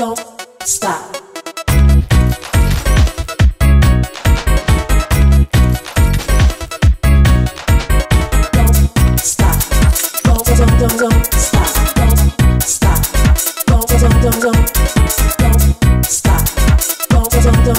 don't stop. Don't stop. Don't stop. Don't stop. Don't stop. Don't stop. Don't stop. Don't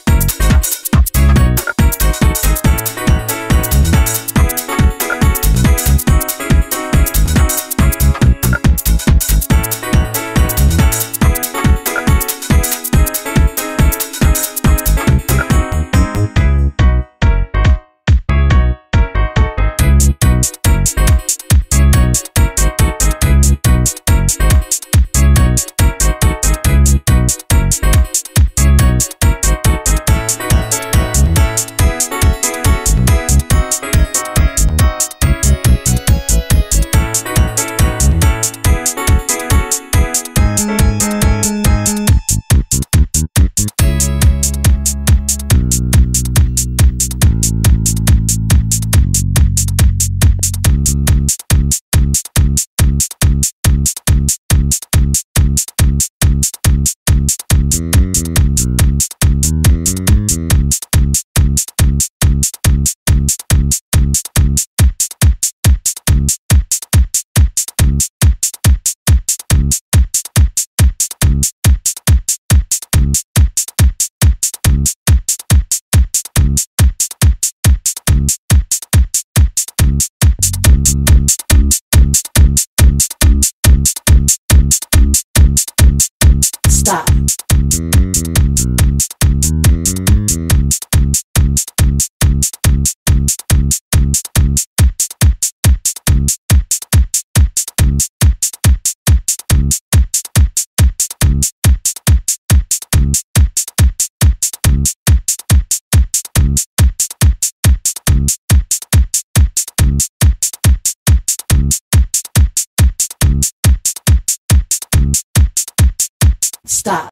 stop. Stop.